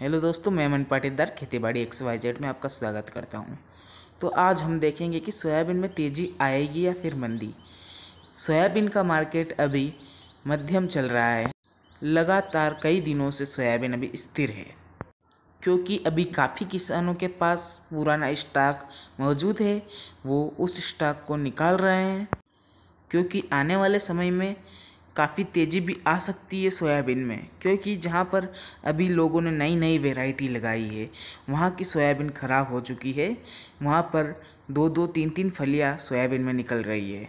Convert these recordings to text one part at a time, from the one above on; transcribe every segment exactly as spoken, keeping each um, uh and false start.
Hello दोस्तों, मैं अमन पाटीदार खेतीबाड़ी एक्सवाइजेड में आपका स्वागत करता हूं। तो आज हम देखेंगे कि सोयाबीन में तेज़ी आएगी या फिर मंदी। सोयाबीन का मार्केट अभी मध्यम चल रहा है। लगातार कई दिनों से सोयाबीन अभी स्थिर है, क्योंकि अभी काफ़ी किसानों के पास पुराना स्टॉक मौजूद है। वो उस स्टॉक को निकाल रहे हैं, क्योंकि आने वाले समय में काफ़ी तेज़ी भी आ सकती है सोयाबीन में, क्योंकि जहाँ पर अभी लोगों ने नई नई वैरायटी लगाई है वहाँ की सोयाबीन ख़राब हो चुकी है। वहाँ पर दो दो तीन तीन फलियाँ सोयाबीन में निकल रही है।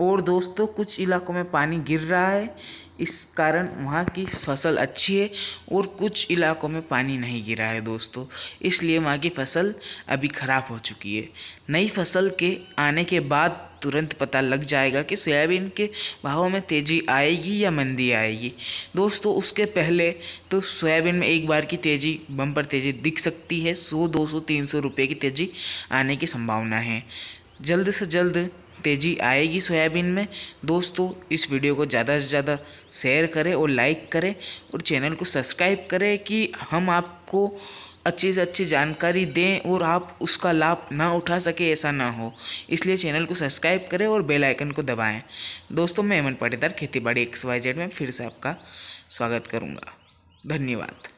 और दोस्तों, कुछ इलाकों में पानी गिर रहा है, इस कारण वहाँ की फसल अच्छी है और कुछ इलाकों में पानी नहीं गिरा है दोस्तों, इसलिए वहाँ की फसल अभी ख़राब हो चुकी है। नई फसल के आने के बाद तुरंत पता लग जाएगा कि सोयाबीन के भावों में तेज़ी आएगी या मंदी आएगी। दोस्तों, उसके पहले तो सोयाबीन में एक बार की तेज़ी, बम्पर तेज़ी दिख सकती है। सौ दो सौ तीन सौ रुपये की तेज़ी आने की संभावना है। जल्द से जल्द तेज़ी आएगी सोयाबीन में। दोस्तों, इस वीडियो को ज़्यादा से ज़्यादा शेयर करें और लाइक करें और चैनल को सब्सक्राइब करें कि हम आपको अच्छी से अच्छी जानकारी दें और आप उसका लाभ ना उठा सके, ऐसा ना हो, इसलिए चैनल को सब्सक्राइब करें और बेल आइकन को दबाएं। दोस्तों, मैं अमन पाटीदार खेतीबाड़ी एक्सवाइजेड में फिर से आपका स्वागत करूंगा। धन्यवाद।